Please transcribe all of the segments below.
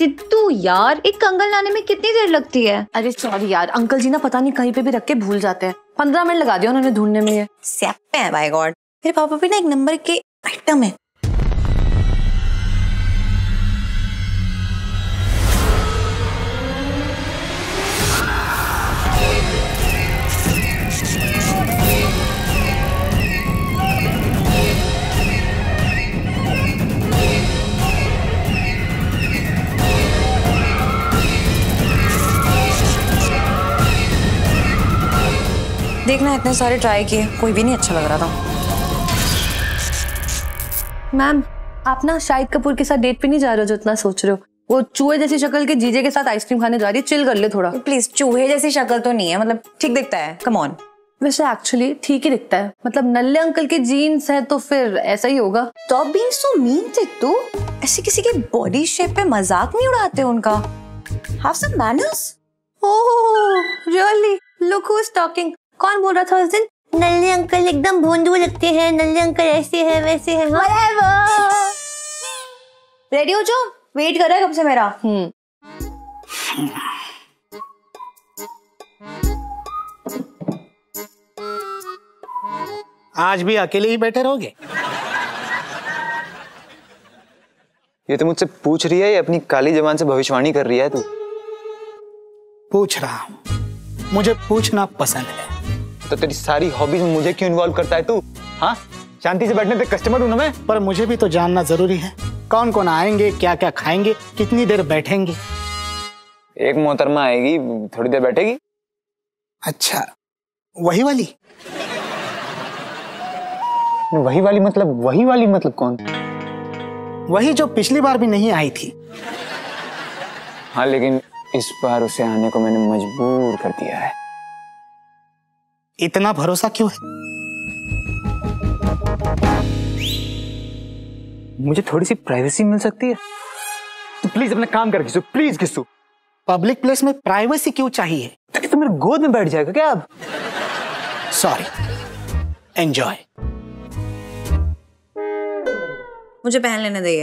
तित्तू यार, एक कंगन लाने में कितनी देर लगती है? अरे सॉरी यार, अंकल जी ना पता नहीं कहीं पे भी रख के भूल जाते हैं। 15 मिनट लगा दिया उन्होंने ढूंढने में। ये स्यापे हैं बाय गॉड। मेरे पापा भी ना एक नंबर के आइटम है। देखना इतने सारे ट्राई किए, कोई भी नहीं अच्छा लग रहा था। मैम आप ना शाहिद कपूर के साथ डेट पे नहीं जा रहे हो जो इतना सोच रहे हो। वो चूहे जैसी शक्ल के जीजे के साथ आइसक्रीम खाने जा रही है, चिल कर ले थोड़ा प्लीज। चूहे जैसी शक्ल तो नहीं है, मतलब ठीक दिखता है, कम ऑन। वैसे एक्चुअली ठीक ही दिखता है, मतलब नल्ले अंकल के जीन्स है तो फिर ऐसा ही होगा। तो बीइंग सो मीन तू, ऐसे किसी के बॉडी शेप पे मजाक नहीं उड़ाते उनका। Have some manners. Oh really, look who is talking. कौन बोल रहा था उस दिन, नल्ले अंकल एकदम भोंदू लगते हैं, नल्ले अंकल ऐसे हैं वैसे हैं। रेडी हो जाओ, वेट कर रहा है कब से मेरा। आज भी अकेले ही बैठे रहोगे? ये तो मुझसे पूछ रही है या अपनी काली जबान से भविष्यवाणी कर रही है तू? पूछ रहा हूं, मुझे पूछना पसंद है। तो तेरी सारी हॉबीज में मुझे क्यों इन्वॉल्व करता है तू? हाँ, शांति से बैठने पे कस्टमर हूं ना मैं। पर मुझे भी तो जानना जरूरी है, कौन कौन आएंगे, क्या क्या खाएंगे, कितनी देर बैठेंगे। एक मोहतरमा आएगी, थोड़ी देर बैठेगी। अच्छा वही वाली? वही वाली मतलब, वही वाली मतलब कौन? वही जो पिछली बार भी नहीं आई थी। हाँ लेकिन इस बार उसे आने को मैंने मजबूर कर दिया है। इतना भरोसा क्यों है? मुझे थोड़ी सी प्राइवेसी मिल सकती है? तो प्लीज अपना काम कर Ghisu, please Ghisu. Public place में प्राइवेसी क्यों चाहिए? ताकि तुम मेरे गोद में बैठ जाएगा क्या अब? Sorry, enjoy. मुझे पहन लेने दे।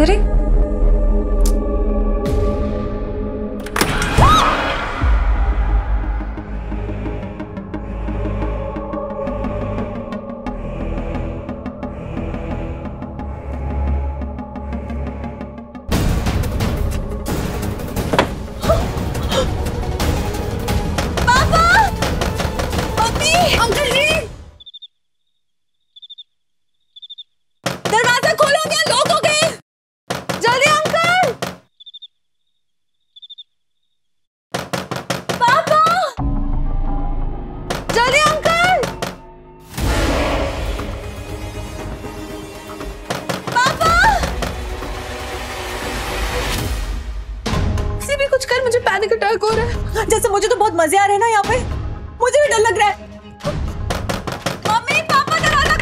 अरे हो रहा है। जैसे मुझे तो बहुत मजे आ रहे हैं ना यहाँ पे, मुझे भी डर लग रहा है। मम्मी पापा दरवाजा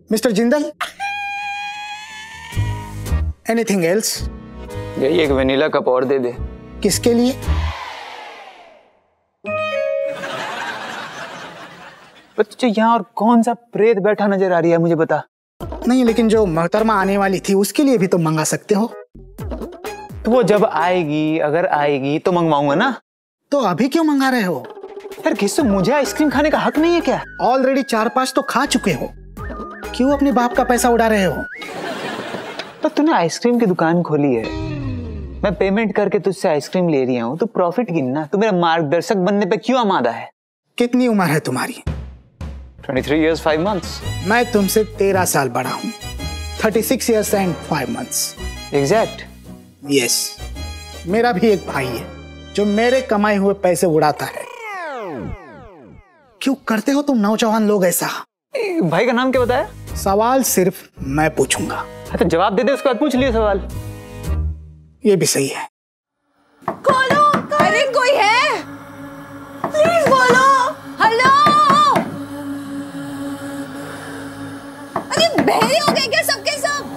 खोलो। Mister Jindal, anything else? यही एक वेनिला कप और दे दे। किसके लिए? बच्चे यहाँ और कौन सा प्रेत बैठा नजर आ रही है मुझे बता। नहीं लेकिन जो मोहतरमा आने वाली थी उसके लिए भी तो मंगा सकते हो। तो वो जब आएगी, अगर आएगी तो मंगवाऊंगा ना। तो अभी क्यों मंगा रहे हो? यार किससे मुझे आइसक्रीम खाने का हक नहीं है क्या? ऑलरेडी 4-5 तो खा चुके हो, क्यों अपने बाप का पैसा उड़ा रहे हो? पर तूने आइसक्रीम की दुकान खोली है, मैं पेमेंट करके तुझसे आइसक्रीम ले रही हूँ, तू प्रॉफिट गिनना। तू मेरा मार्गदर्शक बनने पे क्यों आमादा है? कितनी उम्र है तुम्हारी? 23 years 5 months। मैं तुमसे 13 साल बड़ा हूँ, 36 years and 5 months। Exact? Yes. मेरा भी एक भाई है जो मेरे कमाए हुए पैसे उड़ाता है। क्यों करते हो तुम नौजवान लोग ऐसा? भाई का नाम क्या बताया? सवाल सिर्फ मैं पूछूंगा। तो जवाब दे दे, उसके बाद पूछ लिए सवाल। ये भी सही है। खोलो, अरे कोई है, प्लीज बोलो। हेलो, अरे बहरे हो गए क्या सबके सब?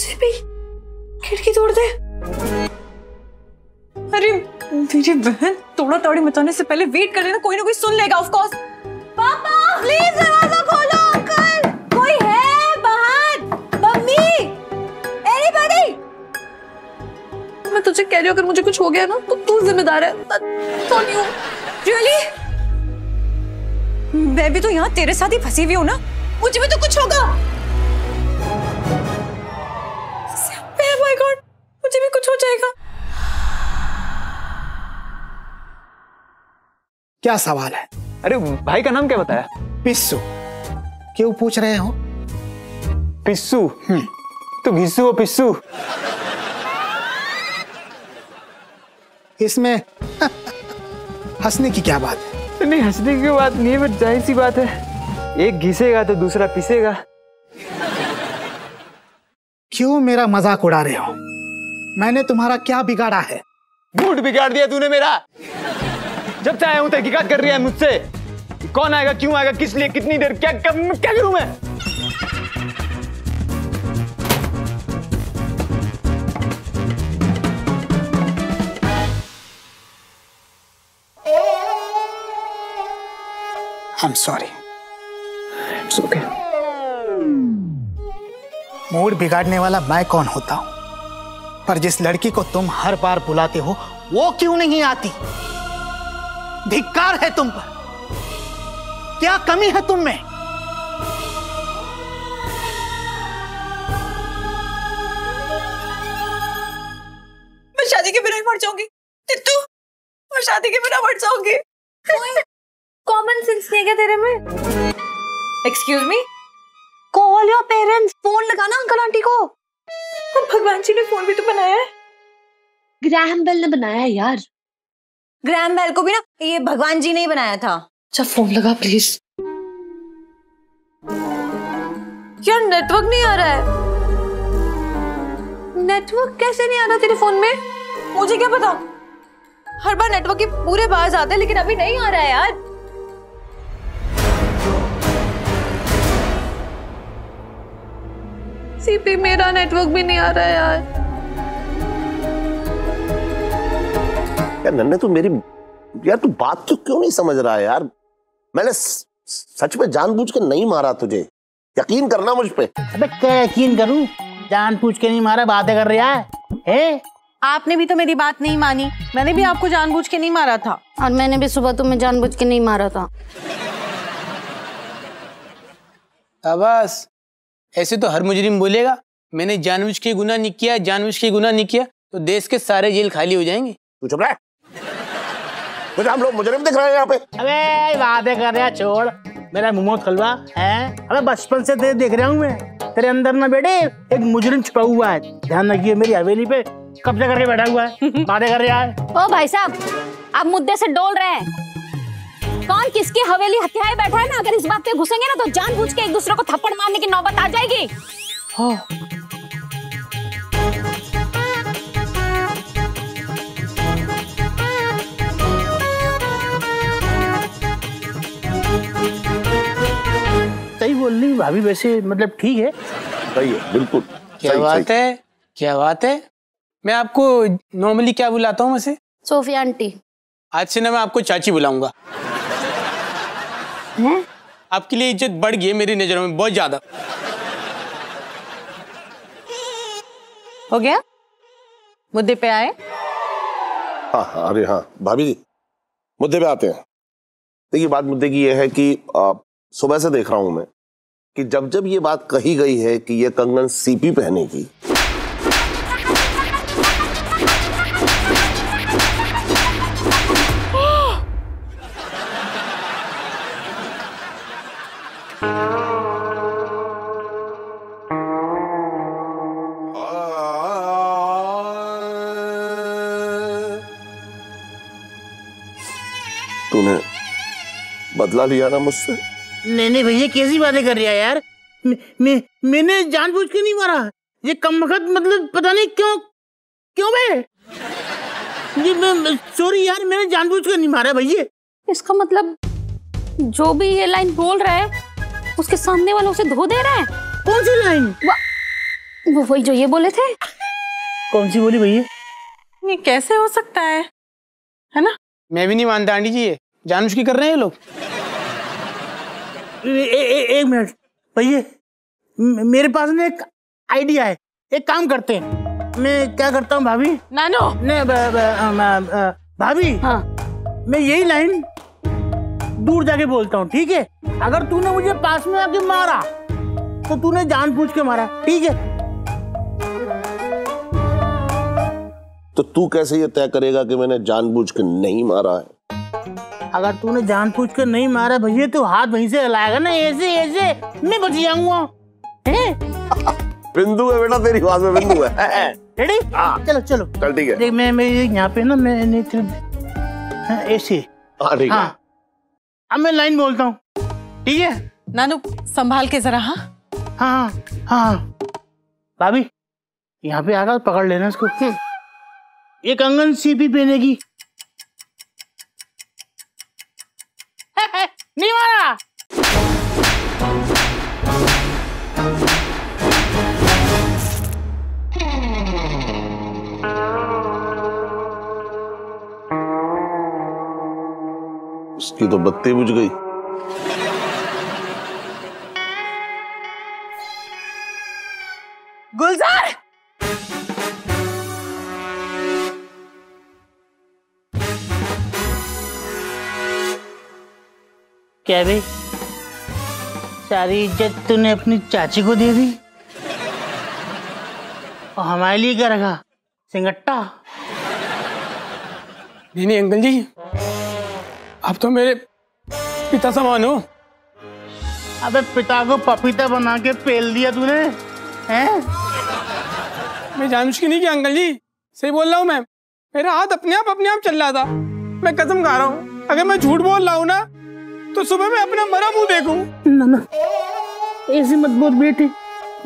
सीपी, खिड़की तोड़ दे। अरे मेरी बहन, तोड़ा तोड़ी मचाने से पहले वेट कर लेना, कोई ना कोई सुन लेगा। Of course. पापा प्लीज दरवाजा खोलो। अंकल, कोई है बाहर? Mummy, anybody? मैं तुझे कह रही हूँ, अगर मुझे कुछ हो गया ना तो तू जिम्मेदार है। रियली? मैं भी तो यहाँ तेरे साथ ही फंसी हुई हूँ ना, मुझे भी तो कुछ होगा। Oh my God, मुझे भी कुछ हो जाएगा। क्या सवाल है? अरे भाई का नाम क्या बताया? पिस्सू। क्यों पूछ रहे हो? पिस्सू? तो घिस्सू हो पिस्सू। इसमें हंसने की क्या बात है? नहीं, हंसने की बात नहीं है, बट जाहिर सी बात है, एक घिसेगा तो दूसरा पिसेगा। क्यों मेरा मजाक उड़ा रहे हो? मैंने तुम्हारा क्या बिगाड़ा है? मूड बिगाड़ दिया तूने मेरा। जब से आया हूँ तहकीकात कर रही है मुझसे, कौन आएगा, क्यों आएगा, किस लिए, कितनी देर, क्या क्या करूं मैं? I'm sorry. It's okay. Mood बिगाड़ने वाला मैं कौन होता हूँ? पर जिस लड़की को तुम हर बार बुलाते हो वो क्यों नहीं आती? धिक्कार है तुम पर। क्या कमी है तुम में? मैं शादी के बिना ही मर जाऊंगी। तू? मैं शादी के बिना मर जाऊंगी। कॉमन सेंस नहीं है तेरे में? Excuse me, call your parents. Phone लगाना अंकल आंटी को। भगवान जी ने फोन भी तो बनाया है। ग्राहम बेल ने बनाया है यार। ग्राहम बेल को भी ना ये भगवान जी ने ही बनाया था। अच्छा फोन लगा प्लीज। यार नेटवर्क नहीं आ रहा है। नेटवर्क कैसे नहीं आ रहा तेरे फोन में? मुझे क्या पता, हर बार नेटवर्क के पूरे बाज आते हैं, लेकिन अभी नहीं आ रहा है यार। सीपी, मेरा नेटवर्क भी नहीं आ रहा है यार। नन्ने तू मेरी यार, तू बात तो क्यों नहीं समझ रहा है यार? मैंने सच में जानबूझ के नहीं मारा तुझे, यकीन करना मुझ पे। अबे क्या यकीन करूं, जानबूझ के नहीं मारा, बातें कर रहा है। आपने भी तो मेरी बात नहीं मानी। मैंने भी आपको जानबूझ के नहीं मारा था, और मैंने भी सुबह तुम्हें जानबूझ के नहीं मारा था। बस ऐसे तो हर मुजरिम बोलेगा, मैंने जानबूझ के गुनाह नहीं किया, जानबूझ के गुनाह नहीं किया, तो देश के सारे जेल खाली हो जाएंगे। तू चुप रह, मुझे हम लोग मुजरिम दिख रहे हैं यहाँ पे। अबे वादे कर रहा, छोड़। मेरा मुमोत हलवा है। अबे बचपन से तेरे देख रहा हूँ मैं, तेरे अंदर ना बेटे एक मुजरिम छुपा हुआ है, ध्यान रखिए। मेरी हवेली पे कब्जा करके बैठा हुआ है, वादे कर रहा है। ओ भाई साहब, आप मुद्दे से डोल रहे हैं। कौन किसकी हवेली हत्याए बैठा है ना, अगर इस बात पे घुसेंगे ना तो जानबूझ के एक दूसरे को थप्पड़ मारने की नौबत आ जाएगी। हो सही बोल रही भाभी, वैसे मतलब ठीक है, सही है बिल्कुल। क्या बात है, क्या बात है। मैं आपको नॉर्मली क्या बुलाता हूँ वैसे? Sophia aunty. आज से ना मैं आपको चाची बुलाऊंगा। है? आपके लिए इज्जत बढ़ गई है मेरी नजरों में बहुत ज्यादा। हो गया, मुद्दे पे आए। हाँ हाँ अरे हाँ भाभी जी मुद्दे पे आते हैं। देखिए बात मुद्दे की यह है कि सुबह से देख रहा हूं मैं कि जब जब ये बात कही गई है कि ये कंगन सीपी पहने की, तूने बदला लिया ना मुझसे? नहीं नहीं भैया कैसी बातें कर रहा है यार, मैंने जानबूझ के नहीं मारा। ये कमबख्त मतलब पता नहीं क्यों मैं सॉरी यार, मैंने जानबूझ के नहीं मारा भैया। इसका मतलब जो भी ये लाइन बोल रहा है उसके सामने वालों से धो दे रहा है। कौन सी लाइन? वो वही जो ये बोले थे। कौन सी बोली भैया? ये कैसे हो सकता है ना? मैं भी नहीं मानता आंटी जी, ये जानबूझ के कर रहे हैं ये लोग। एक मिनट भैया, मेरे पास ना एक आइडिया है। एक काम करते हैं, मैं क्या करता हूँ भाभी, नानो ने भाभी हाँ। मैं यही लाइन दूर जाके बोलता हूँ, ठीक है? अगर तूने मुझे पास में आके मारा तो तूने जानबूझ के मारा, ठीक है? तो तू कैसे ये तय करेगा कि मैंने जानबूझ के नहीं मारा है? अगर तूने जानबूझ कर नहीं मारा भैया तो हाथ वहीं से हिलाएगा ना, ऐसे ऐसे मैं बच जाऊंगा। बिंदु है बेटा, तेरी आवाज में बिंदु है। रेडी? चलो चलो चल ठीक है। देख मैं यहाँ पे ना मैंने ऐसे हाँ। अब मैं लाइन बोलता हूँ, ठीक है? नानू संभाल के जरा। हाँ हाँ हाँ भाभी यहाँ पे आकर पकड़ लेना इसको। ये कंगन सीपी पहने की नहीं मारा। उसकी तो बत्ती बुझ गई। गुलजार क्या भाई, सारी इज्जत तूने अपनी चाची को दे दी और हमारे लिए क्या रखा? सिंगट्टा? नहीं नहीं अंकल जी, आप तो मेरे पिता समान हो। अबे पिता को पपीता बना के पेल दिया तूने, हैं? मैं जानबूझ के नहीं किया अंकल जी, सही बोल रहा हूँ मैं। मेरा हाथ अपने आप चल रहा था। मैं कसम खा रहा हूँ अगर मैं झूठ बोल रहा हूँ ना तो सुबह मैं अपना मरा मुंह देखूं। ना ना ऐसी मत बोल बेटी,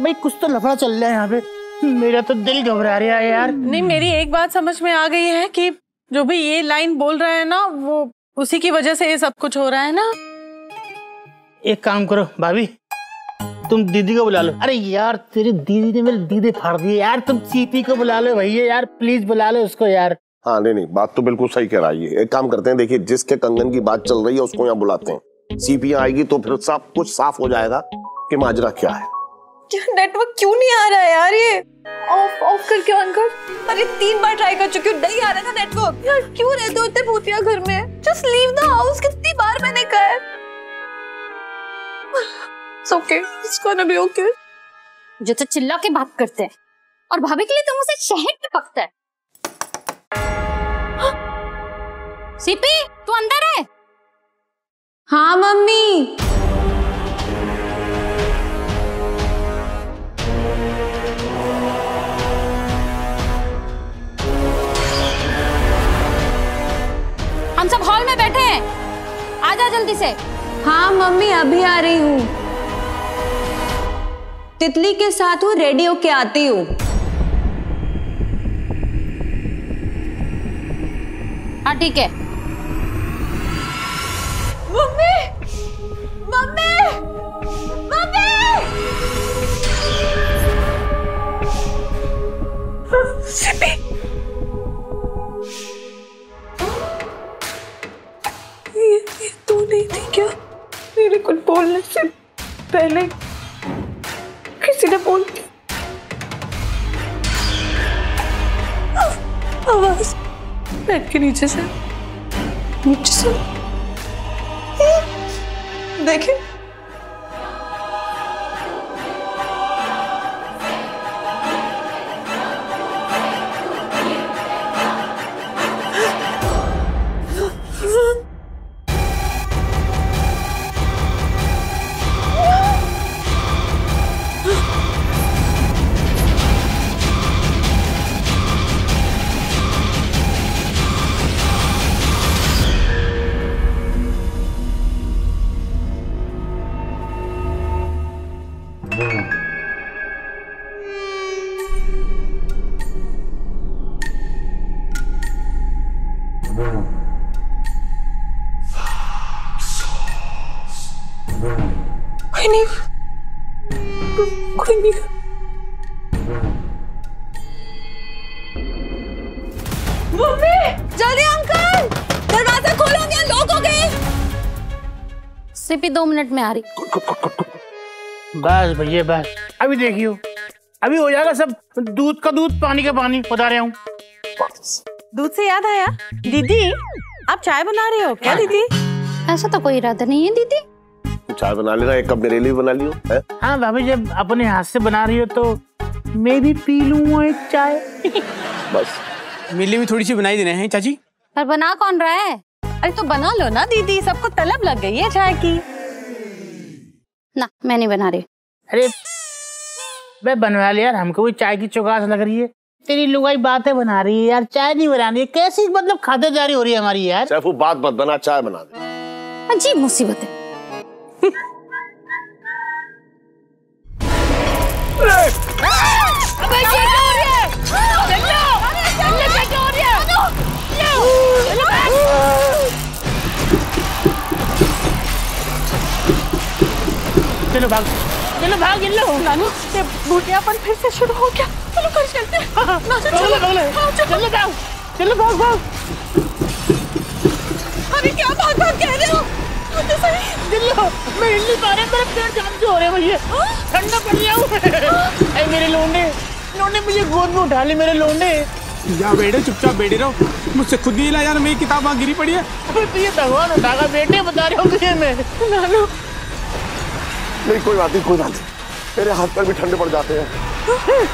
भाई कुछ तो लफड़ा चल रहा है यहाँ पे। मेरा तो दिल घबरा रहा है यार। नहीं मेरी एक बात समझ में आ गई है कि जो भी ये लाइन बोल रहा है ना, वो उसी की वजह से ये सब कुछ हो रहा है ना। एक काम करो भाभी, तुम दीदी को बुला लो। अरे यार तेरी दीदी ने मेरे दीदी फाड़ दिए यार। तुम सीपी को बुला लो भैया यार, प्लीज बुला लो उसको यार। हाँ नहीं बात तो बिल्कुल सही कह रही है। एक काम करते हैं, देखिए जिसके कंगन की बात चल रही है उसको यहाँ बुलाते हैं। सीपी आएगी तो फिर सब कुछ साफ हो जाएगा कि माजरा क्या है। नेटवर्क क्यों नहीं आ रहा है यार? ये ऑफ करके ऑन कर। अरे 3 बार ट्राई कर चुकी हूँ, नहीं आ रहा था नेटवर्क। यार क्यों रहते हो इतने भूतिया घर में? जस्ट लीव द हाउस, कितनी बार मैंने कहा है। It's okay, it's gonna be okay. जितने चिल्ला के बात करते हैं और भाभी के लिए तुम उसे शहद पे पकता है। सीपी तू अंदर है? हाँ मम्मी। हम सब हॉल में बैठे हैं, आ जा जल्दी से। हाँ मम्मी अभी आ रही हूँ, तितली के साथ हूँ, रेडी होके आती हूँ। हाँ ठीक है। मम्मी मम्मी मम्मी सीपी ये तू नहीं थी क्या? मेरे को बोलने से पहले किसी ने बोल दी। आवाज बेड के नीचे से देखिए जल्दी अंकल, दरवाजा खोलोगे लॉक हो गए। सिपी 2 मिनट में आ रही। बस भैया बस, अभी देखियो अभी हो जाएगा सब, दूध का दूध पानी का पानी। बता रहा हूँ दूध से याद आया, दीदी आप चाय बना रहे हो क्या? दीदी ऐसा तो कोई इरादा नहीं है दीदी, चाय बना लेना, एक कप मेरे लिए बना लियो। हाँ भाभी जब अपने हाथ से बना रही हो तो मैं भी पी लूँ एक चाय। बस मेरे लिए भी थोड़ी सी बनाई देना है चाची। पर बना कौन रहा है? अरे तो बना लो ना दीदी, सबको तलब लग गई है चाय की। ना मैं नहीं बना रही। अरे मैं बनवा ले यार, हमको भी चाय की चौकास लग रही है। तेरी लुगाई बातें बना रही है यार, चाय नहीं बना रही है। कैसी मतलब खातिरदारी हो रही है हमारी यार। सैफू बात मत बना, चाय बना दे। अजीब मुसीबत है। चलो भाग, चलो भाग। इन लोग नानू ये बूटियापन फिर से शुरू हो गया। चलो घर चलते हैं। चलो चलो भाग, चलो भाग भाग। अरे क्या भाग भाग कह रहे हो? तो सही दिल्लो मैं इल्ली बारे मेरे पेड़ जाम जो हो रहे भैया, ठंडा पड़ गया हूँ। अरे मेरे लोंडे लोंडे मुझे गोद में उठा ली मेरे लोंडे। जा बेटे चुपचाप बैठे रहो, मुझसे खुद ही ला यार, मेरी किताब वहाँ गिरी पड़ी है। तुझे भगवान उठागा बेटे, बता रहा हूँ तुझे मैं। नानू नहीं कोई बात नहीं, कोई बात नहीं, मेरे हाथ पर भी ठंडे पड़ जाते हैं।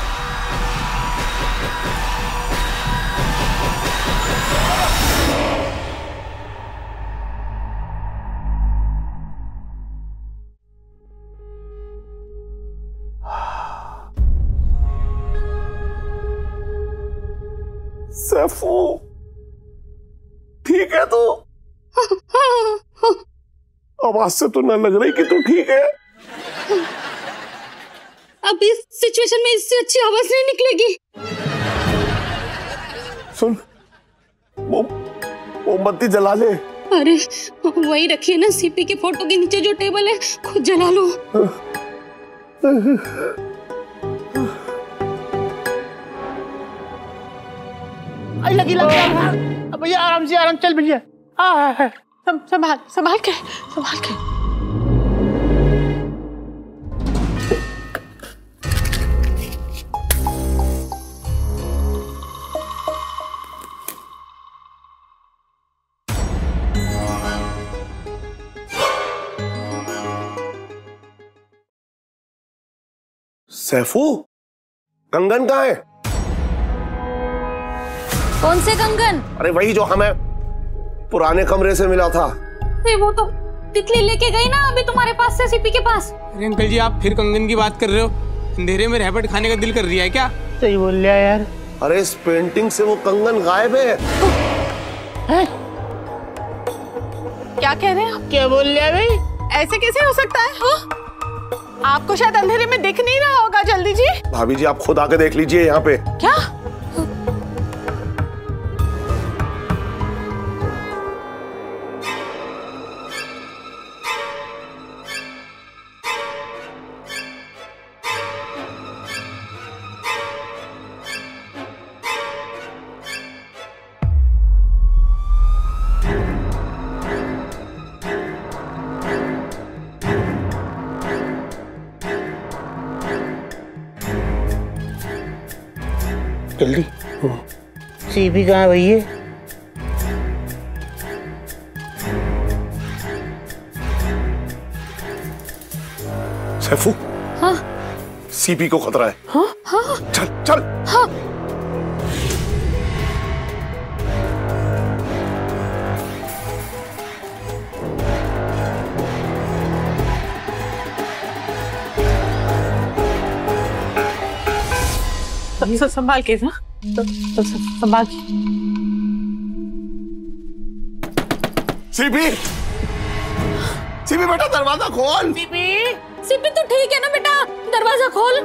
सैफू ठीक है तो? आवाज से तो ना लग रही कि तू ठीक है। अब इस सिचुएशन में इससे अच्छी आवाज नहीं निकलेगी। सुन मोमबत्ती जला ले। अरे वही रखिए ना सीपी के फोटो के नीचे जो टेबल है, खुद जला लो। लगी लगी भैया, आराम से आराम चल भैया, संभाल संभाल के संभाल के। सैफू कंगन कहाँ है? कौन से कंगन? अरे वही जो हमें पुराने कमरे से मिला था। अरे वो तो तितली लेके गई ना अभी तुम्हारे पास से सीपी के पास। अरे अंकल जी आप फिर कंगन की बात कर रहे हो, अंधेरे में रहपट खाने का दिल कर रही है क्या? सही बोल लिया यार। अरे इस पेंटिंग से वो कंगन गायब है। क्या कह रहे हैं? क्या बोल लिया भाई? ऐसे कैसे हो सकता है? हो? आपको शायद अंधेरे में दिख नहीं रहा होगा। जल्दी जी भाभी जी आप खुद आके देख लीजिए यहाँ पे। क्या जल्दी सीपी कहाँ है भैया? सैफू, हाँ? सीपी को खतरा है। हाँ? हाँ? चल चल। हाँ? संभाल के ना, तो संभाल के। सीपी, सीपी बेटा दरवाजा खोल। सीपी, सीपी तो ठीक है ना बेटा, दरवाजा खोल।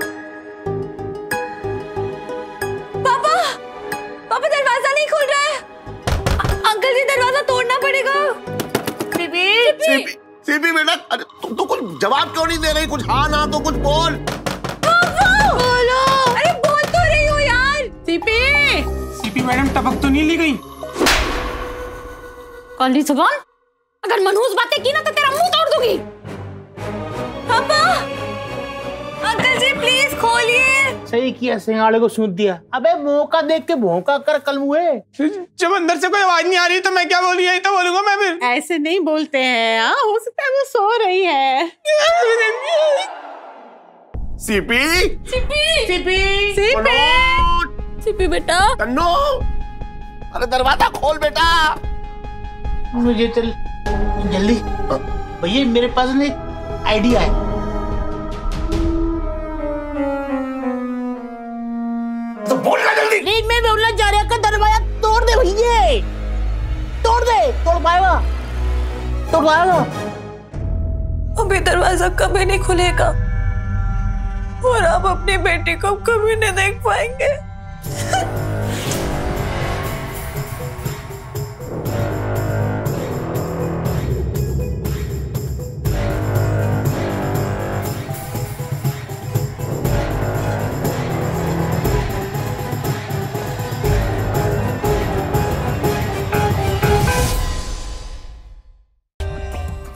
पापा, पापा दरवाजा नहीं खोल रहा है। अंकल जी दरवाजा तोड़ना पड़ेगा। सीपी, सीपी, सीपी बेटा, अरे तो कुछ जवाब क्यों नहीं दे रही? कुछ हाँ ना तो कुछ बोल। बोलो। अरे बोल तो रही हो यार। सीपी, सीपी मैडम टपक तो नहीं ली गई? कौन ली जवान? अगर मनहूस बातें की ना तो तेरा मुंह तोड़ दूंगी। पापा, अंकल जी प्लीज खोलिए। सही किया, सिंघाड़े को सूंघ दिया। अबे मौका देख के भौंका कर कल मुए। जब अंदर से कोई आवाज नहीं आ रही तो मैं क्या बोली? यही तो बोलूंगा मैं फिर। ऐसे नहीं बोलते हैं। हाँ, हो सकता है वो सो रही है। CP, CP, CP, CP, CP बेटा। कन्नू, अरे दरवाजा खोल बेटा। मुझे चल जल्दी भैया, मेरे पास ना एक आइडिया है। तो बोलना जल्दी। नहीं मैं बोलना जा रहा का दरवाजा तोड़ दे भैया, तोड़ दे। तोड़ पाएगा? तोड़ पाएगा? अभी दरवाजा कभी नहीं खुलेगा और आप अपनी बेटी को कभी नहीं देख पाएंगे।